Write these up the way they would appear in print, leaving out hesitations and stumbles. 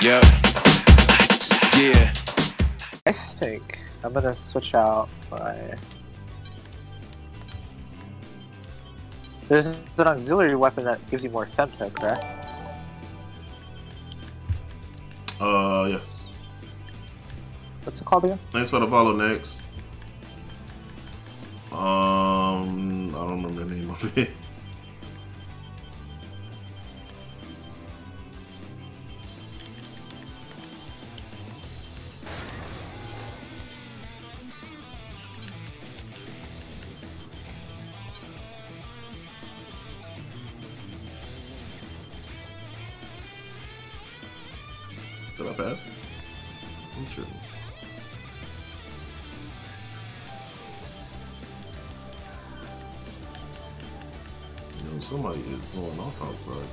Yep. Yeah. I think I'm gonna switch out my... There's an auxiliary weapon that gives you more femto, correct? Yes. What's it called again? Thanks for the follow, next. I don't remember the name of it. Did I pass? I'm sure. You know, somebody is blowing off outside.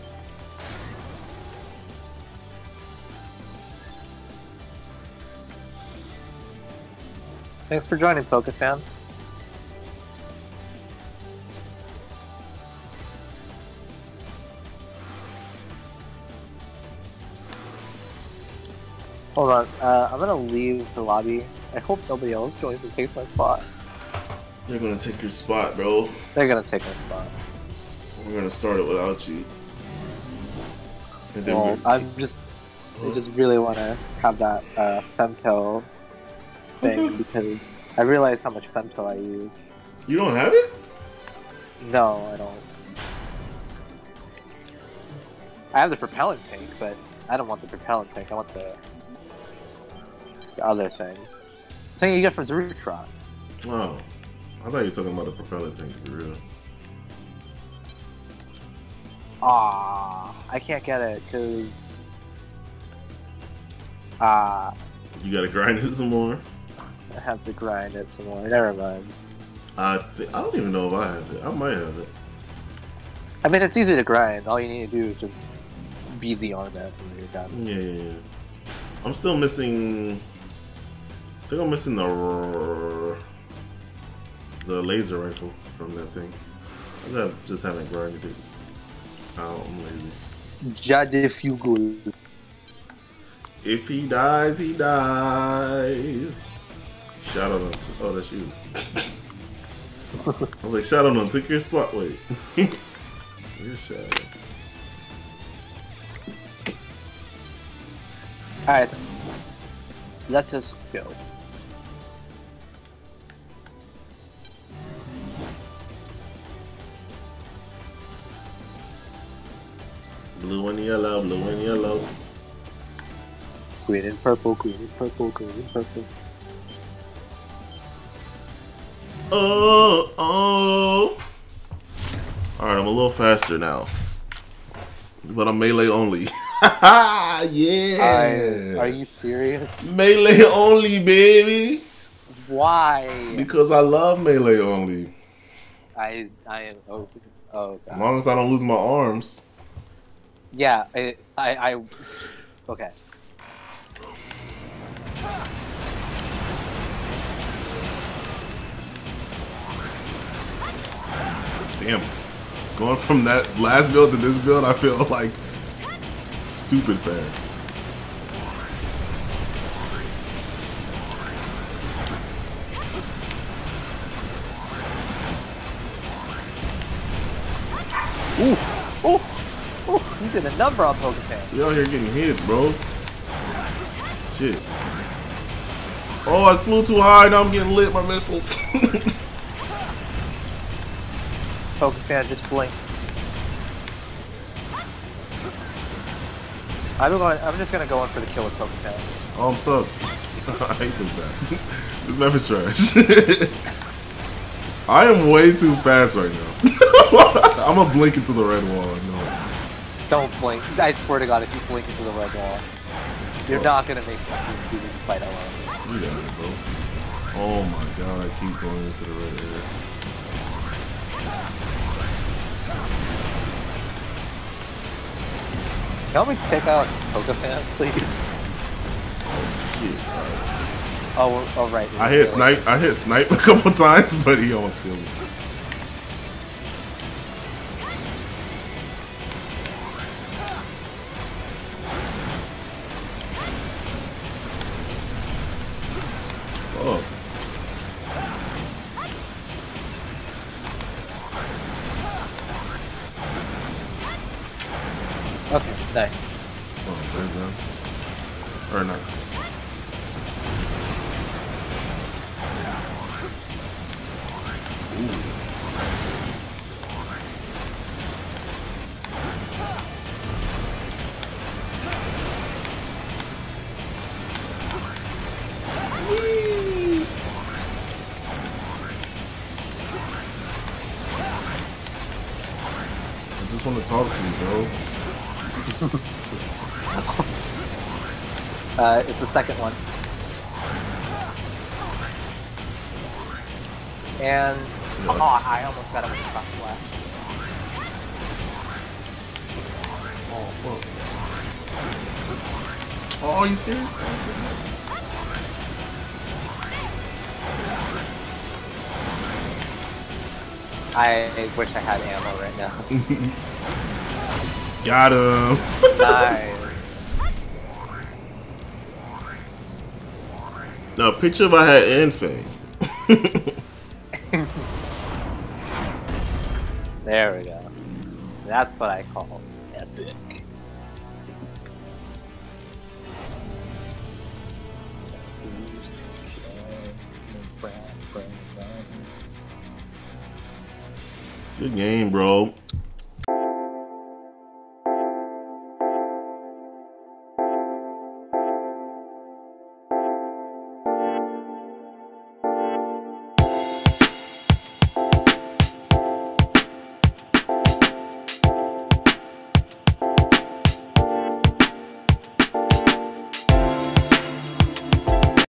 Thanks for joining, PokeTan. Hold on, I'm gonna leave the lobby. I hope nobody else joins and takes my spot. They're gonna take your spot, bro. They're gonna take my spot. We're gonna start it without you. And then well, I just really wanna have that femto thing because I realize how much femto I use. You don't have it? No, I don't. I have the propellant tank, but I don't want the propellant tank. I want the other thing. The thing you get from Zerutron. Oh. I thought you were talking about the propeller tank for real. Aww. I can't get it because... You gotta grind it some more? I have to grind it some more. Never mind. I don't even know if I have it. I might have it. I mean, it's easy to grind. All you need to do is just BZ on that and you're done. Yeah. I'm still missing... I think I'm missing the laser rifle from that thing. I just haven't grinded it. Oh, I'm lazy. Jade Fugle. If he dies, he dies. Shout out on... Oh, that's you. I was like, shout out on, took your spot. Wait. You're shout out. Alright, let us go. Blue and yellow, blue and yellow. Green and purple, green and purple, green and purple. Oh. Alright, I'm a little faster now. But I'm melee only. Yeah. Are you serious? Melee only, baby. Why? Because I love melee only. I am open. Oh, God. As long as I don't lose my arms. Yeah. I okay. Damn. Going from that last build to this build, I feel like. Stupid fast. Ooh! You did a number on Pokefan. Y'all here getting hits, bro. Shit. Oh, I flew too high. Now I'm getting lit by missiles. Pokefan just blinked. I'm just gonna go in for the kill with Pokefan. Oh, I'm stuck. I hate this map. This map is trash. I am way too fast right now. I'm gonna blink into the red wall. No. Don't blink. I swear to God, if you blink into the red wall, you're not gonna make that team fight alone. You got it, bro. Oh my God, I keep going into the red area. Can we take out Pokefan, please? Oh shit! Oh, alright. Oh, I hit snipe a couple times, but he almost killed me. Okay, nice. Well, save them. Or not. I just want to talk to you, bro. It's the second one. And yeah. Oh, I almost got him with the cross blast. Oh, fuck. Oh, are you serious? I wish I had ammo right now. Got him. Nice. Now, picture if I had Enfang. There we go. That's what I call epic. Good game, bro.